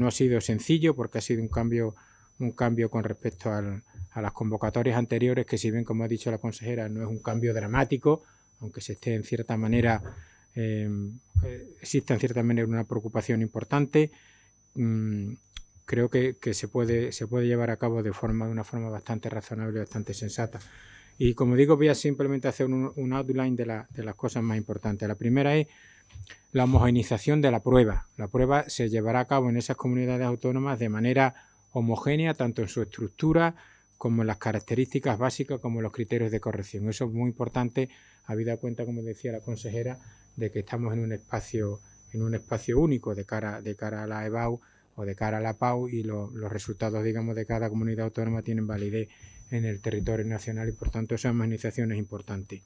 No ha sido sencillo porque ha sido un cambio con respecto a las convocatorias anteriores, que si bien, como ha dicho la consejera, no es un cambio dramático, aunque se esté en cierta manera, exista en cierta manera una preocupación importante, creo que se puede llevar a cabo de una forma bastante razonable, bastante sensata. Y como digo, voy a simplemente hacer un outline de las cosas más importantes. La primera es la homogenización de la prueba. La prueba se llevará a cabo en esas comunidades autónomas de manera homogénea, tanto en su estructura como en las características básicas, como en los criterios de corrección. Eso es muy importante, habida cuenta, como decía la consejera, de que estamos en un espacio único de cara a la EBAU o de cara a la PAU, y los resultados, digamos, de cada comunidad autónoma tienen validez en el territorio nacional, y por tanto esa humanización es importante.